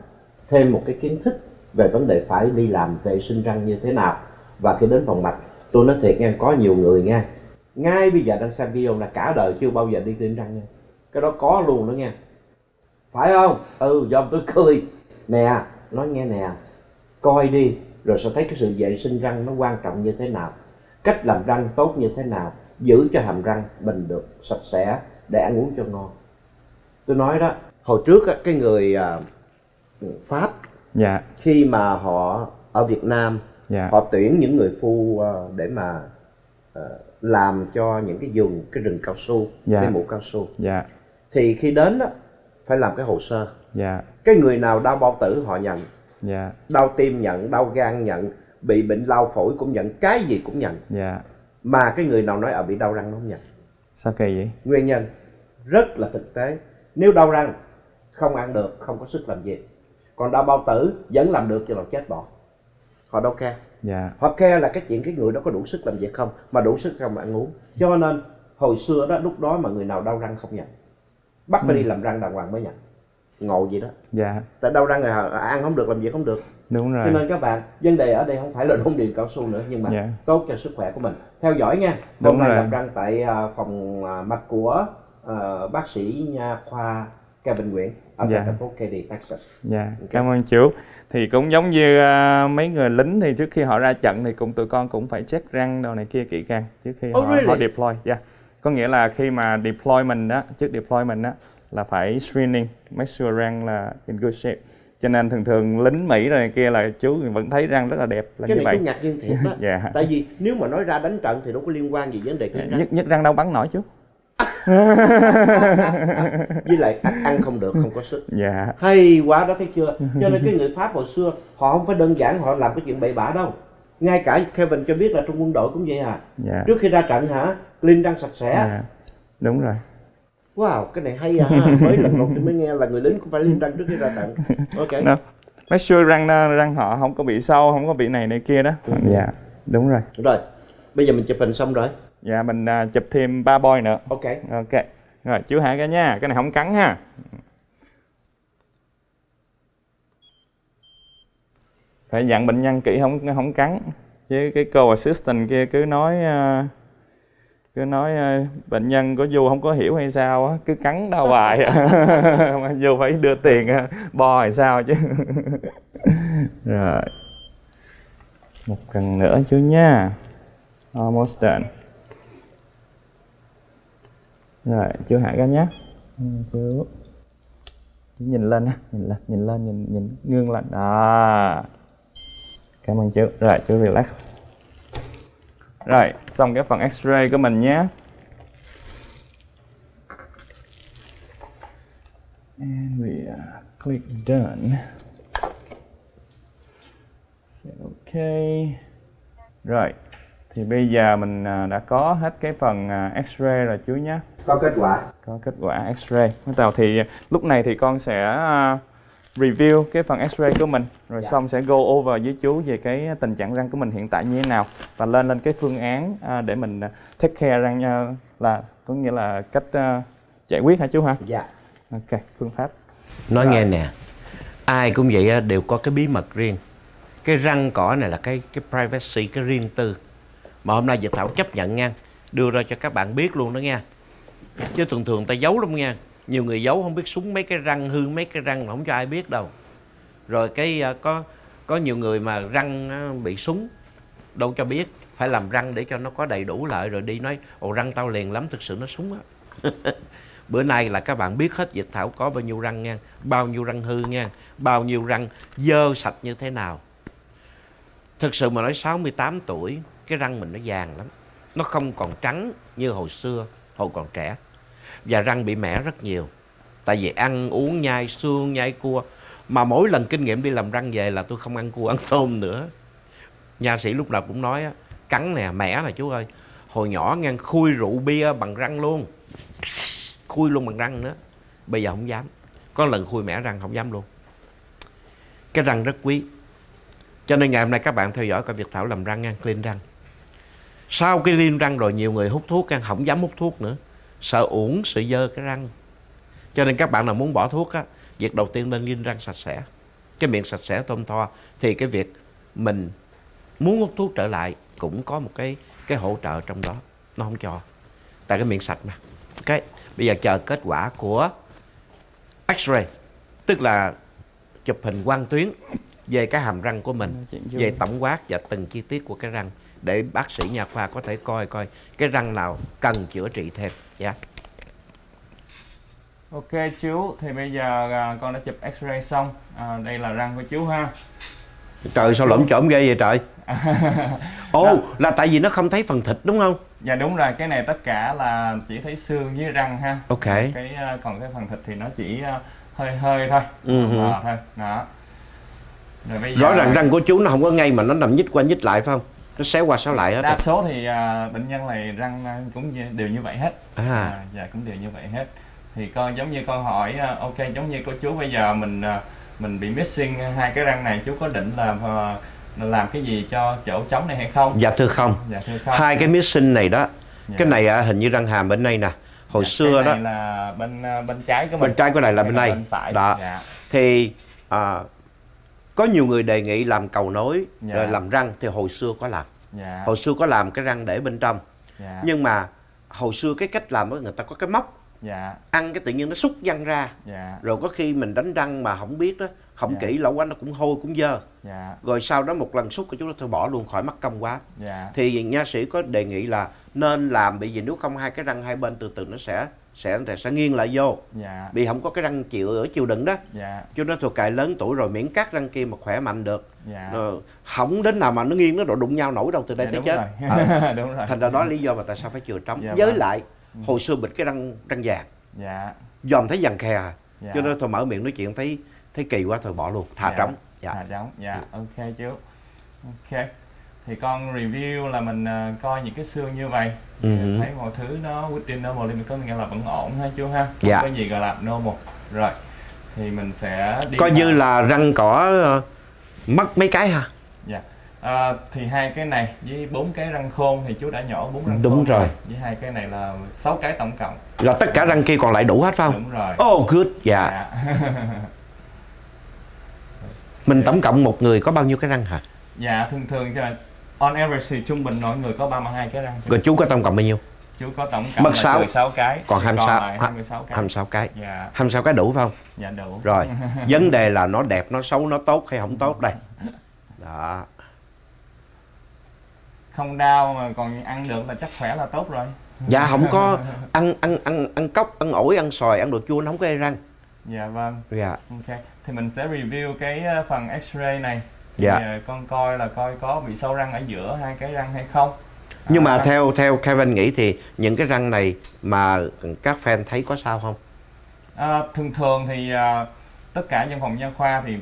thêm một cái kiến thức về vấn đề phải đi làm vệ sinh răng như thế nào. Và khi đến phòng mạch, tôi nói thiệt nghe, có nhiều người nghe ngay bây giờ đang xem video là cả đời chưa bao giờ đi tiêm răng nha. Cái đó có luôn đó nha, phải không? Ừ, do tôi cười nè, nói nghe nè, coi đi rồi sẽ thấy cái sự vệ sinh răng nó quan trọng như thế nào, cách làm răng tốt như thế nào, giữ cho hàm răng mình được sạch sẽ để ăn uống cho ngon. Tôi nói đó, hồi trước á, cái người uh, Pháp, dạ, khi mà họ ở Việt Nam, dạ, họ tuyển những người phu uh, để mà uh, làm cho những cái vùng cái rừng cao su, dạ, cái mũ cao su, dạ, thì khi đến đó phải làm cái hồ sơ, dạ, cái người nào đau bao tử họ nhận, dạ, đau tim nhận, đau gan nhận, bị bệnh lao phổi cũng nhận, cái gì cũng nhận, dạ, mà cái người nào nói ở bị đau răng nó không nhận. Sao kỳ vậy? Nguyên nhân rất là thực tế. Nếu đau răng không ăn được, không có sức làm việc, còn đau bao tử vẫn làm được cho là chết bỏ. Họ đâu care. Yeah. Họ care là cái chuyện cái người đó có đủ sức làm việc không, mà đủ sức không mà ăn uống. Cho nên hồi xưa đó, lúc đó mà người nào đau răng không nhận, bắt phải ừ. đi làm răng đàng hoàng mới nhận. Ngộ gì đó. Yeah. Tại đau răng là ăn không được, làm việc không được. Đúng rồi. Cho nên các bạn, vấn đề ở đây không phải là đôn điền cao su nữa, nhưng mà yeah. tốt cho sức khỏe của mình. Theo dõi nha. Hôm nay làm răng tại phòng mạch của uh, bác sĩ nha khoa Kevin Nguyễn ở dạ. thành phố Katy, Texas. Dạ, okay. Cảm ơn chú. Thì cũng giống như uh, mấy người lính thì trước khi họ ra trận thì cũng tụi con cũng phải check răng đồ này kia kỹ càng trước khi oh, họ, really? họ deploy. Dạ, yeah. Có nghĩa là khi mà deploy mình á, trước deploy mình á là phải screening, make sure răng là in good shape. Cho nên thường thường lính Mỹ rồi này kia là chú vẫn thấy răng rất là đẹp là cái như này vậy. Cái này chú ngạc nhiên thiệt đó. Dạ. Tại vì nếu mà nói ra đánh trận thì đâu có liên quan gì vấn đề cái răng. Nhất, nhất răng đâu bắn nổi chú. Với lại ăn không được, không có sức. Dạ. Hay quá đó, thấy chưa? Cho nên cái người Pháp hồi xưa họ không phải đơn giản họ làm cái chuyện bậy bạ đâu. Ngay cả Kevin cho biết là trong quân đội cũng vậy à. Dạ. Trước khi ra trận hả, clean răng sạch sẽ. Dạ. Đúng rồi. Wow, cái này hay à ha. Mới lần đầu mới nghe là người lính cũng phải clean răng trước khi ra trận. Ok. No. Make sure răng răng họ không có bị sâu, không có bị này này kia đó. Đúng. Dạ. Đúng rồi. Đúng rồi. Bây giờ mình chụp hình xong rồi. Dạ, mình uh, chụp thêm ba boy nữa. Ok. Ok. Rồi, chú hạ cái nha, cái này không cắn ha. Phải dặn bệnh nhân kỹ, không không cắn. Chứ cái cô assistant kia cứ nói uh, cứ nói uh, bệnh nhân có vô không có hiểu hay sao á, cứ cắn đau hoài. Mà vô phải đưa tiền uh, bo hay sao chứ. Rồi. Một lần nữa chú nha. Almost done. Rồi, chú hạ ra nhé. Chú chú nhìn lên á, nhìn lên, nhìn lên, nhìn nhìn ngương lên. Đó. Cảm ơn chú. Rồi, chú relax. Rồi, xong cái phần X-ray của mình nhé. And we uh, click done. So, ok. Rồi. Thì bây giờ mình đã có hết cái phần X-ray rồi chú nhé. Có kết quả. Có kết quả X-ray. Bắt đầu thì lúc này thì con sẽ review cái phần X-ray của mình. Rồi dạ. xong sẽ go over với chú về cái tình trạng răng của mình hiện tại như thế nào. Và lên lên cái phương án để mình take care răng, là có nghĩa là cách giải quyết hả chú hả? Dạ. Ok, phương pháp. Nói rồi. Nghe nè, ai cũng vậy đều có cái bí mật riêng. Cái răng cỏ này là cái cái privacy, cái riêng tư. Mà hôm nay Việt Thảo chấp nhận nha, đưa ra cho các bạn biết luôn đó nha. Chứ thường thường ta giấu lắm nha. Nhiều người giấu không biết súng mấy cái răng, hư mấy cái răng không cho ai biết đâu. Rồi cái có có nhiều người mà răng bị súng đâu cho biết. Phải làm răng để cho nó có đầy đủ lại rồi đi nói ồ răng tao liền lắm, thực sự nó súng á. Bữa nay là các bạn biết hết Việt Thảo có bao nhiêu răng nha, bao nhiêu răng hư nha, bao nhiêu răng dơ sạch như thế nào. Thực sự mà nói sáu mươi tám tuổi cái răng mình nó vàng lắm, nó không còn trắng như hồi xưa, hồi còn trẻ. Và răng bị mẻ rất nhiều, tại vì ăn uống nhai xương nhai cua. Mà mỗi lần kinh nghiệm đi làm răng về là tôi không ăn cua ăn tôm nữa. Nha sĩ lúc đầu cũng nói á, cắn nè, mẻ nè chú ơi. Hồi nhỏ ngang khui rượu bia bằng răng luôn, khui luôn bằng răng nữa. Bây giờ không dám. Có lần khui mẻ răng không dám luôn. Cái răng rất quý. Cho nên ngày hôm nay các bạn theo dõi coi Việt Thảo làm răng nha, clean răng. Sau cái clean răng rồi nhiều người hút thuốc nha, không dám hút thuốc nữa, sợ uổng sự dơ cái răng. Cho nên các bạn nào muốn bỏ thuốc á, việc đầu tiên nên clean răng sạch sẽ, cái miệng sạch sẽ thơm tho, thì cái việc mình muốn hút thuốc trở lại cũng có một cái cái hỗ trợ trong đó, nó không cho, tại cái miệng sạch mà. Ok, bây giờ chờ kết quả của X-ray, tức là chụp hình quang tuyến về cái hàm răng của mình, về tổng quát và từng chi tiết của cái răng, để bác sĩ nha khoa có thể coi coi cái răng nào cần chữa trị thêm. Dạ. Yeah. Ok chú, thì bây giờ à, con đã chụp X-ray xong, à, đây là răng của chú ha. Trời sao lỗm chổm ghê vậy trời. Ồ, oh, là tại vì nó không thấy phần thịt đúng không? Dạ đúng rồi, cái này tất cả là chỉ thấy xương với răng ha. Ok. Cái, còn cái phần thịt thì nó chỉ hơi hơi thôi. Uh-huh. Đó, thôi. Đó. Rồi bây giờ... Rõ ràng răng của chú nó không có ngay mà nó nằm nhích qua nhích lại phải không? Nó xéo qua xéo lại hết. Đa số thì à, bệnh nhân này răng cũng đều như vậy hết. À. À, dạ cũng đều như vậy hết. Thì con giống như con hỏi, ok giống như cô chú bây giờ mình mình bị missing hai cái răng này, chú có định là làm cái gì cho chỗ trống này hay không? Dạ thưa không. Dạ, thưa không. Hai cái missing này đó, dạ. Cái này hình như răng hàm bên đây nè. Hồi dạ, xưa đó là bên bên trái của mình. Bên trái của này là bên này. Bên phải. Đó. Dạ. Thì à, có nhiều người đề nghị làm cầu nối, dạ. Rồi làm răng thì hồi xưa có làm. Dạ. Hồi xưa có làm cái răng để bên trong. Dạ. Nhưng mà hồi xưa cái cách làm đó người ta có cái móc. Dạ. Ăn cái tự nhiên nó xúc răng ra, dạ. Rồi có khi mình đánh răng mà không biết đó, không dạ. Kỹ lẩu quá nó cũng hôi cũng dơ, dạ. Rồi sau đó một lần xúc của chúng nó thôi bỏ luôn khỏi mắc công quá, dạ. Thì nha sĩ có đề nghị là nên làm, bị gì nếu không hai cái răng hai bên từ từ nó sẽ sẽ sẽ, sẽ nghiêng lại vô, dạ. Vì không có cái răng chịu ở chịu đựng đó, dạ. Cho nó thuộc cài lớn tuổi rồi miễn cắt răng kia mà khỏe mạnh được, dạ. Rồi, không đến nào mà nó nghiêng nó độ đụng nhau nổi đâu từ đây dạ, tới chết à. Đúng rồi. Thành ra đó lý do mà tại sao phải chừa trống, dạ, với lại hồi xưa bịt cái răng răng vàng, dạ. Dòm thấy vàng khè, dạ. Cho nên thôi mở miệng nói chuyện thấy thấy kỳ quá thôi bỏ luôn, thả dạ. Trống, dạ. Thả trống, dạ. Ok chú, ok. Thì con review là mình uh, coi những cái xương như vậy, ừ. Thấy mọi thứ nó within normal limit có nghĩa là vẫn ổn ha chú ha, không dạ. Có gì gọi là normal, rồi. Thì mình sẽ đi coi mà... như là răng cỏ uh, mất mấy cái ha. Dạ. À, thì hai cái này với bốn cái răng khôn thì chú đã nhỏ bốn răng đúng khôn rồi. Với hai cái này là sáu cái tổng cộng. Là tất cả răng kia còn lại đủ hết phải không? Đúng rồi. Oh good, dạ. Dạ. Mình tổng cộng một người có bao nhiêu cái răng hả? Dạ thường thường on average thì trung bình mỗi người có ba mươi hai cái răng. Rồi chú có tổng cộng bao nhiêu? Chú có tổng cộng mất sáu. mười sáu cái. Còn hai mươi sáu, hai mươi sáu cái. hai mươi sáu cái. Dạ. hai mươi sáu cái đủ phải không? Dạ đủ. Rồi, vấn đề là nó đẹp, nó xấu, nó tốt hay không tốt đây. Đó. Không đau mà còn ăn được là chắc khỏe là tốt rồi. Dạ không có ăn ăn ăn ăn cốc, ăn ổi, ăn xoài, ăn đồ chua nó không có e răng. Dạ vâng. Dạ. Ok. Thì mình sẽ review cái phần X-ray này. Dạ. Thì con coi là coi có bị sâu răng ở giữa hai cái răng hay không. Nhưng à, mà răng... theo theo Kevin nghĩ thì những cái răng này mà các fan thấy có sao không? À, thường thường thì uh, tất cả trong phòng nha khoa thì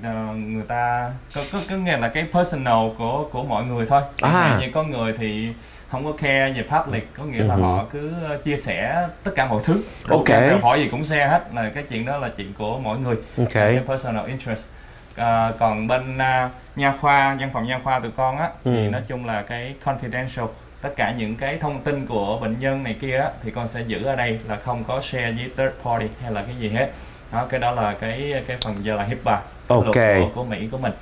người ta cứ cứ, cứ nghe là cái personal của của mọi người thôi. À. Như có người thì không có care về public, có nghĩa uh -huh. là họ cứ chia sẻ tất cả mọi thứ. Ok. Hỏi gì cũng share hết, là cái chuyện đó là chuyện của mọi người. Ok. Cái personal interest. À, còn bên uh, nha khoa, văn phòng nha khoa tụi con á, ừ. Thì nói chung là cái confidential, tất cả những cái thông tin của bệnh nhân này kia á, thì con sẽ giữ ở đây là không có share với third party hay là cái gì hết. Đó, cái đó là cái cái phần giờ là HIPAA, okay. Luật của, của Mỹ của mình.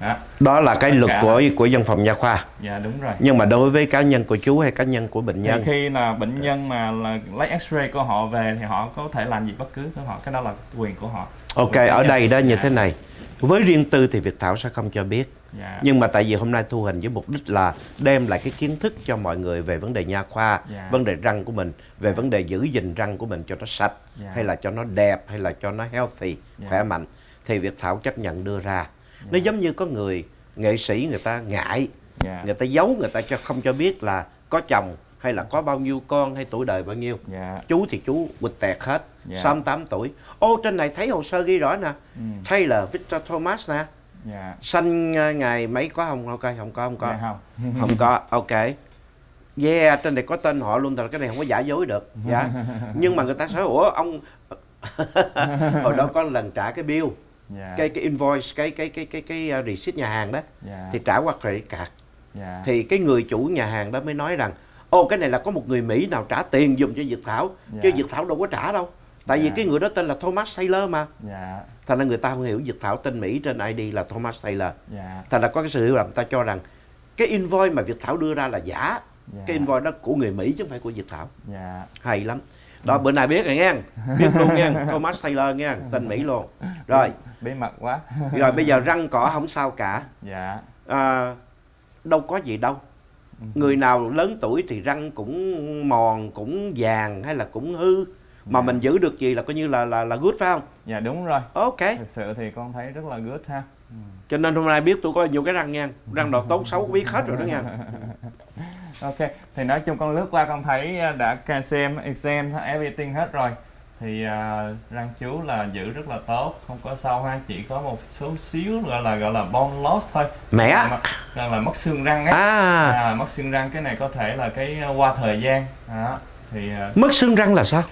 Đó, đó là cái luật cả... của của văn phòng nha khoa. Dạ đúng rồi. Nhưng mà đối với cá nhân của chú hay cá nhân của bệnh nhân? Thì khi là bệnh nhân mà là lấy X-ray của họ về thì họ có thể làm gì bất cứ của họ, cái đó là quyền của họ. Ok, của ở đây đó như dạ. Thế này. Với riêng tư thì Việt Thảo sẽ không cho biết. Dạ. Nhưng mà tại vì hôm nay thu hình với mục đích là đem lại cái kiến thức cho mọi người về vấn đề nha khoa, dạ. Vấn đề răng của mình, về dạ. Vấn đề giữ gìn răng của mình cho nó sạch, dạ. Hay là cho nó đẹp, hay là cho nó healthy, dạ. Khỏe mạnh. Thì Việt Thảo chấp nhận đưa ra. Dạ. Nó giống như có người nghệ sĩ người ta ngại, dạ. Người ta giấu, người ta cho không cho biết là có chồng hay là có bao nhiêu con hay tuổi đời bao nhiêu, dạ. Chú thì chú quịch tẹt hết, dạ. sáu mươi tám tuổi. Ô trên này thấy hồ sơ ghi rõ nè, ừ. Taylor Victor Thomas nè, Yeah. Sanh ngày mấy có không? Ok, không có, không có. Yeah, không. Không có, ok. Yeah, trên này có tên họ luôn, rồi cái này không có giả dối được. Yeah. Nhưng mà người ta sẽ ủa ông hồi đó có lần trả cái bill, yeah. cái cái invoice, cái cái cái cái cái, cái receipt nhà hàng đó, yeah. thì trả qua credit card. Yeah. Thì cái người chủ nhà hàng đó mới nói rằng ô cái này là có một người Mỹ nào trả tiền dùm cho Việt Thảo, yeah. chứ Việt Thảo đâu có trả đâu. Tại yeah. vì cái người đó tên là Thomas Taylor mà. Yeah. Thành ra người ta không hiểu Việt Thảo tên Mỹ trên i đê là Thomas Taylor. Yeah. Thành ra có cái sự hiểu lầm, ta cho rằng cái invoice mà Việt Thảo đưa ra là giả. Yeah. Cái invoice đó của người Mỹ chứ không phải của Việt Thảo. Yeah. Hay lắm. Đó, bữa nay biết rồi nghe, biết luôn nghe, Thomas Taylor nghe, tên Mỹ luôn. Rồi. Bí mật quá. Rồi bây giờ răng cỏ không sao cả. Dạ. À, đâu có gì đâu. Người nào lớn tuổi thì răng cũng mòn, cũng vàng hay là cũng hư. Mà yeah. mình giữ được gì là coi như là là, là good phải không? Dạ đúng rồi. Ok. Thực sự thì con thấy rất là good ha. Cho nên hôm nay biết tôi có nhiều cái răng nha. Răng nào tốt xấu biết hết rồi đó nha. Ok, thì nói chung con lướt qua con thấy đã xem exam everything hết rồi. Thì uh, răng chú là giữ rất là tốt, không có sâu ha, chỉ có một số xíu gọi là gọi là bone loss thôi. Mẹ là, là, là mất xương răng ấy. À. À, mất xương răng cái này có thể là cái qua thời gian. À, thì uh, mất xương răng là sao?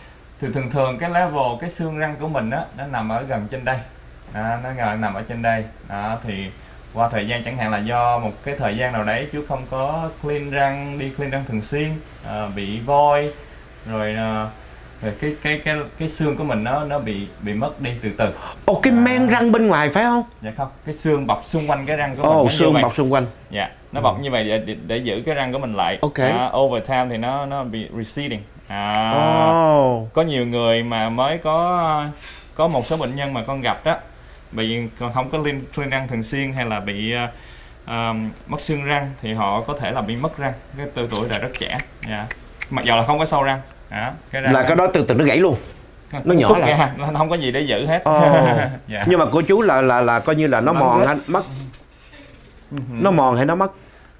Thì thường thường cái level cái xương răng của mình á nó nằm ở gần trên đây. À, nó nằm ở trên đây. À, thì qua thời gian chẳng hạn là do một cái thời gian nào đấy chú không có clean răng, đi clean răng thường xuyên, à, bị voi rồi, à, rồi cái cái cái cái xương của mình nó nó bị bị mất đi từ từ. Ồ cái à, men răng bên ngoài phải không? Dạ không, cái xương bọc xung quanh cái răng của oh, mình. Ồ xương bọc xung quanh. Dạ, nó bọc ừ. như vậy để, để để giữ cái răng của mình lại. Ok. À, over time thì nó nó bị receding. À, oh. Có nhiều người mà mới có có một số bệnh nhân mà con gặp đó. Bị không có clean răng thường xuyên hay là bị uh, um, mất xương răng thì họ có thể là bị mất răng cái từ tuổi đời rất trẻ, yeah. mặc dù là không có sâu răng, yeah. cái răng là răng... cái đó từ từ nó gãy luôn, nó, nó nhỏ lại ra, nó không có gì để giữ hết. Oh. yeah. Nhưng mà của chú là là là coi như là nó mất mòn hay mất, nó mòn hay nó mất,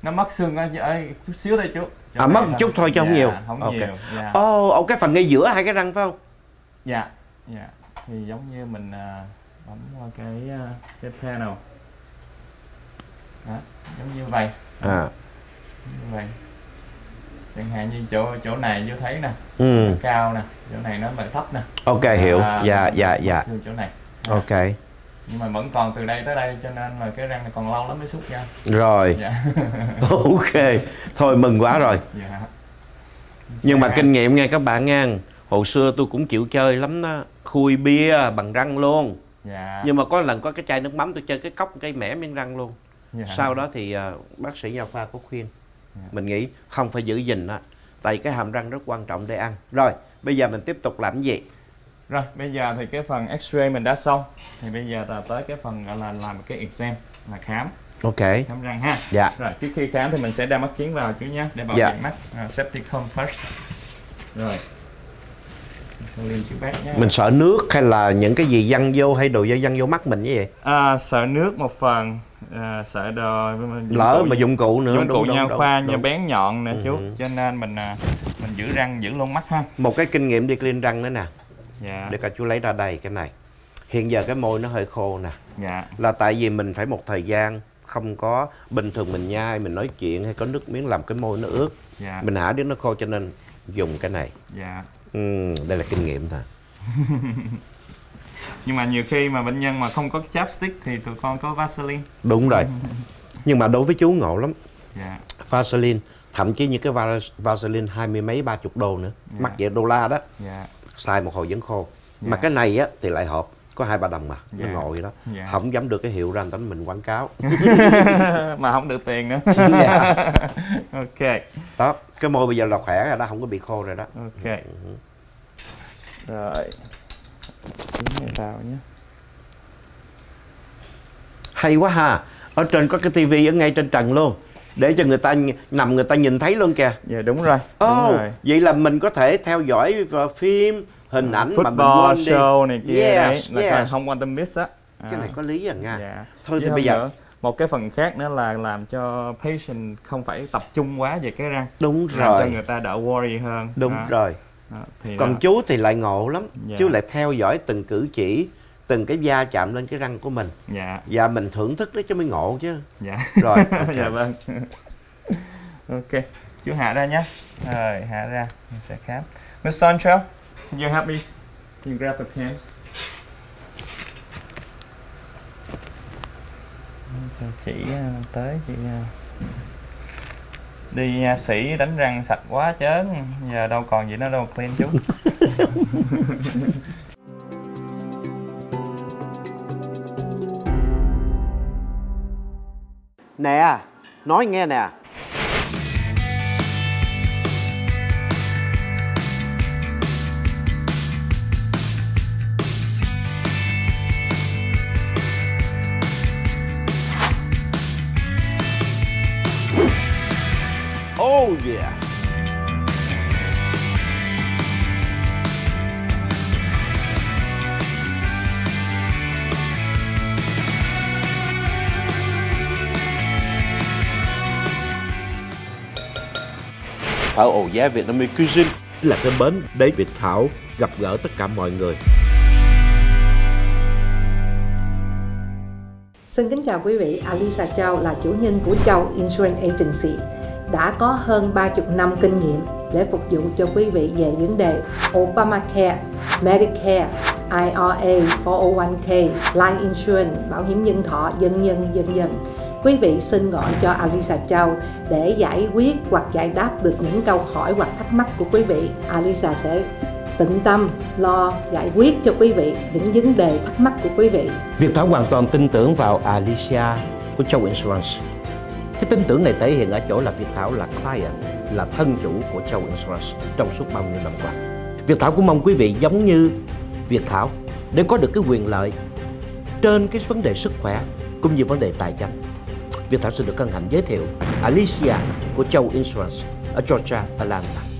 nó mất xương ở chút xíu đây chú. Chỗ à mất một chút thôi chứ yeah, không nhiều. Không okay. nhiều. Yeah. Oh, oh, cái phần ngay giữa hai cái răng phải không? Dạ, yeah. dạ yeah. thì giống như mình. Uh... bấm qua cái cái panel đó, giống như vậy à. như vậy chẳng hạn như chỗ chỗ này vô thấy nè, ừ. nó cao nè, chỗ này nó lại thấp nè. Ok à, hiểu, dạ dạ dạ. Chỗ này. Ok. Nhưng mà vẫn còn từ đây tới đây cho nên là cái răng này còn lâu lắm mới xuất ra. Rồi. Dạ. Ok, thôi mừng quá rồi. Dạ. Nhưng dạ. mà kinh nghiệm nghe các bạn nha, hồi xưa tôi cũng chịu chơi lắm đó, khui bia bằng răng luôn. Yeah. Nhưng mà có lần có cái chai nước mắm tôi chơi cái cốc cái mẻ miếng răng luôn, yeah. Sau đó thì uh, bác sĩ nha khoa có khuyên, yeah. mình nghĩ không phải giữ gìn đó, tại cái hàm răng rất quan trọng để ăn. Rồi bây giờ mình tiếp tục làm gì? Rồi bây giờ thì cái phần x-ray mình đã xong, thì bây giờ ta tới cái phần gọi là làm cái exam là khám. Ok. Khám răng ha. Dạ. Yeah. Rồi trước khi khám thì mình sẽ đeo mắt kiếng vào chú nhé, để bảo vệ yeah. mắt. uh, Safety come first. Rồi mình sợ nước hay là những cái gì văng vô hay đồ văng vô mắt mình như vậy? À, sợ nước một phần, à, sợ đồ lỡ cụ, mà dụng cụ nữa, dụng cụ nha khoa như bén nhọn nè ừ. chú, cho nên mình mình giữ răng giữ luôn mắt ha. Một cái kinh nghiệm đi clean răng nữa nè, dạ. để cả chú lấy ra đây cái này. Hiện giờ cái môi nó hơi khô nè, dạ. là tại vì mình phải một thời gian không có bình thường mình nhai mình nói chuyện hay có nước miếng làm cái môi nó ướt, dạ. mình hả đến nó khô cho nên dùng cái này. Dạ. Ừ, đây là kinh nghiệm thôi. Nhưng mà nhiều khi mà bệnh nhân mà không có chapstick thì tụi con có Vaseline. Đúng rồi. Nhưng mà đối với chú ngộ lắm. Yeah. Vaseline, thậm chí những cái Vaseline hai mươi mấy ba chục đô nữa, yeah. mắc vậy đô la đó. Yeah. Xài một hồi vẫn khô. Yeah. Mà cái này á thì lại hộp có hai ba đồng mà, yeah. nó ngồi vậy đó. Yeah. Không dám được cái hiệu ra tính mình quảng cáo. Mà không được tiền nữa. Yeah. Ok. Đó. Cái môi bây giờ là khỏe rồi đó, không có bị khô rồi đó. Ok. Ừ. Rồi. Tiếng vào nhé. Hay quá ha. Ở trên có cái tivi ở ngay trên trần luôn. Để cho người ta nằm người ta nhìn thấy luôn kìa. Dạ đúng rồi. Ồ, oh, vậy là mình có thể theo dõi phim, hình ảnh uh, mà mình quên đi. Show này kia yes, đấy, yes. là không quan tâm miss á. À. Cái này có lý à nha. Dạ. Thôi thì bây giờ nữa. Một cái phần khác nữa là làm cho patient không phải tập trung quá về cái răng. Đúng rồi. Làm cho người ta đỡ worry hơn. Đúng à. Rồi. À, thì còn đó. Chú thì lại ngộ lắm. Yeah. Chú lại theo dõi từng cử chỉ, từng cái da chạm lên cái răng của mình. Dạ. Và mình thưởng thức đấy chứ mới ngộ chứ. Dạ. Rồi. Okay. Dạ vâng. Ok. Chú hạ ra nhé. Rồi hạ ra. Mình sẽ khám. mister Sancho, you happy? You grab a pen. Chị tới chị đi nha, sĩ đánh răng sạch quá chớ, giờ đâu còn gì nó đâu clean chú. Nè, nói nghe nè. Oh yeah. Phở Âu Giá Vietnamese Cuisine là cái bến để Việt Thảo gặp gỡ tất cả mọi người. Xin kính chào quý vị, Alicia Châu là chủ nhân của Châu Insurance Agency, đã có hơn ba mươi năm kinh nghiệm để phục vụ cho quý vị về vấn đề Obamacare, Medicare, I R A, four oh one k, Life Insurance, bảo hiểm nhân thọ, vân vân vân vân. Quý vị xin gọi cho Alicia Châu để giải quyết hoặc giải đáp được những câu hỏi hoặc thắc mắc của quý vị. Alicia sẽ tận tâm lo giải quyết cho quý vị những vấn đề thắc mắc của quý vị. Việt Thảo hoàn toàn tin tưởng vào Alicia của Châu Insurance. Cái tin tưởng này thể hiện ở chỗ là Việt Thảo là client, là thân chủ của Châu Insurance trong suốt bao nhiêu năm qua. Việt Thảo cũng mong quý vị giống như Việt Thảo để có được cái quyền lợi trên cái vấn đề sức khỏe cũng như vấn đề tài chính. Việt Thảo xin được hân hạnh giới thiệu Alicia của Châu Insurance ở Georgia, Atlanta.